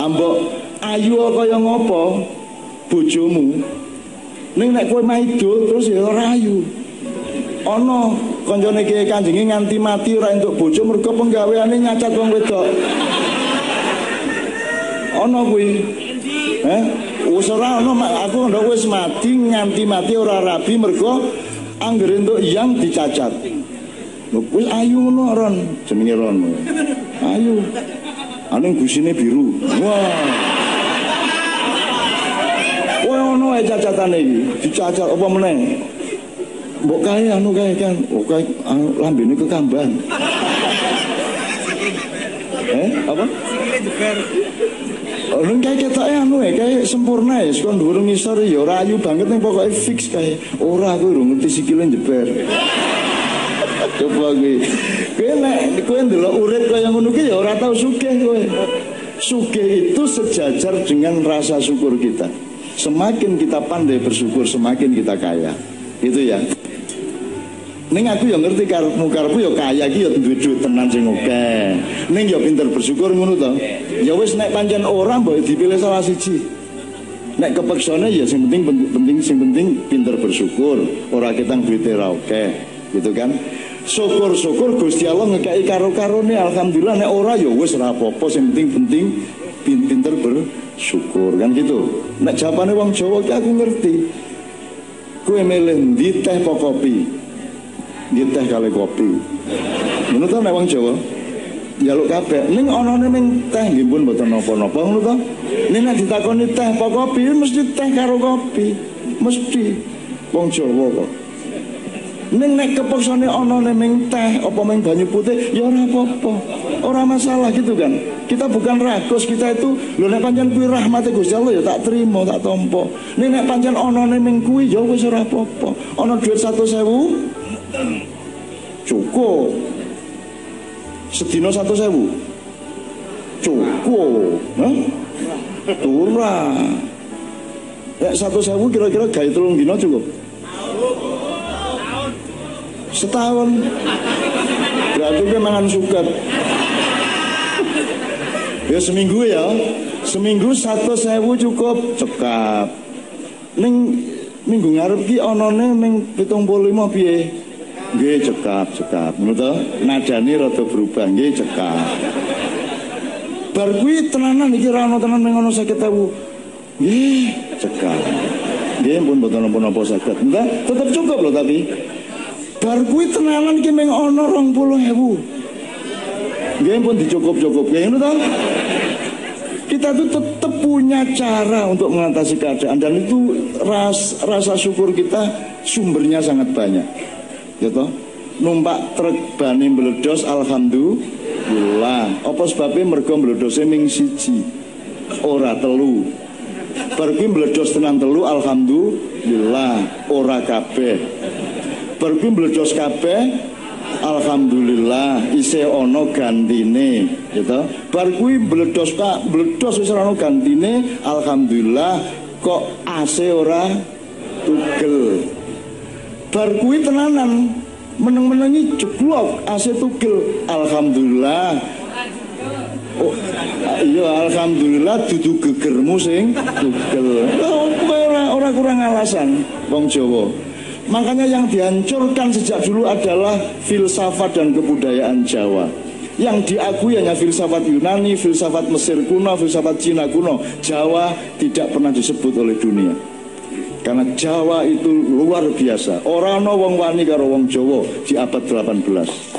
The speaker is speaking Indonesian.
Ambok ayu kaya ngopo bojomu. Ning nek kowe maidul terus ya ora ayu. Ana kancane Kyai Kanjenge nganti mati ora entuk bojo mergo penggaweane nyacat wong wedok. Ana kuwi. Wis ora ana, aku ndak wis mati nganti mati ora rabi mergo anggere entuk yang dicacat. Lho kuwi ayu ngono ron, jenenge ron. Ayu. Anu gusine biru. Wah. Ono aja cacatan ini dicacat apa meneng mbok kae anu kae kan oke lambene kekamban apa ono kae ketoke anu kae sempurna ya kon dhuwur ngisor ya ora ayu banget ning pokoke fix kae ora aku urung ngerti sikile jeber coba kuwi kowe nek kowe ndelok urip kaya ngono ki ya ora tau sugih kowe sugih itu sejajar dengan rasa syukur kita. Semakin kita pandai bersyukur, semakin kita kaya. Itu ya. Ning aku yang ngerti karepmu ya kaya iki ya duwe tenan sing akeh. Ning ya pinter bersyukur ngono to. Ya wis nek pancen ora mbok dipilih salah siji. Nek kepeksane ya sing penting pinter bersyukur, ora ketang duwite ra akeh. Gitu kan? Syukur-syukur Gusti Allah ngekeki karo-karone alhamdulillah nek ora ya wis ra apa-apa sing penting pinter bersyukur kan gitu. Nek jawabane wong Jawa ki aku ngerti. Kowe milih ndi teh apa kopi? Ndi teh kali kopi. Ngono ta nek wong Jawa? Njaluk kabeh. Ning anane ning teh nggih pun mboten napa-napa ngono ta? Ning nek ditakoni teh apa kopi mesti teh karo kopi. Mesti wong Jawa kok. Ning nek kepeksane anane ning teh apa ning banyu putih ya ora apa-apa. Ora masalah gitu kan. Kita bukan rakus, kita itu lho nek pancen kuwi rahmate Gusti Allah ya tak terima, tak tampa. Nek pancen anane ning kuwi ya wis ora apa-apa. Ana dhuwit 100.000 cukup. Sedina 100.000 cukup. Hah? Ora. Nek 100.000 kira-kira gawe 3 dina cukup. Setahun. Berarti gue mangan suket. Ya seminggu ya. Seminggu 100.000 cukup cekap. Ning minggu ngarep ki onone ning 75 piye? Nggih cekap. Ngono to? Nadane rada berubah nggih cekap. Bar kuwi tenanan iki ra ono tenan ning ono 50.000. Nggih cekap. Nggih pun boten napa-napa saged. Enggak, tetep cukup loh tapi. Bar kuwi tenanan iki mung ana 20.000. Nggih pun dicukup-cukupke ngono to. Kita tuh tetap punya cara untuk mengatasi keadaan dan itu rasa syukur kita sumbernya sangat banyak. Ya toh? Numpak truk bane mbledos alhamdulillah. Apa sebabe mergo mbledose ming siji ora telu. Bar kuwi mbledos tenan telu alhamdulillah ora kabeh. Berkuwi mbledos kabeh alhamdulillah isih ana gantine gitu. Bar kuwi mbledos Pak, mbledos wis ana gantine alhamdulillah kok ase ora tugel. Bar kuwi tenanan meneng-menengi jeblok ase tugel alhamdulillah. Oh, iya alhamdulillah dudu gegermu sing tugel. Ora kurang alasan wong Jawa. Makanya yang dihancurkan sejak dulu adalah filsafat dan kebudayaan Jawa. Yang diakui hanya filsafat Yunani, filsafat Mesir kuno, filsafat Cina kuno. Jawa tidak pernah disebut oleh dunia. Karena Jawa itu luar biasa. Ora ana wong wani karo wong Jawa di abad 18.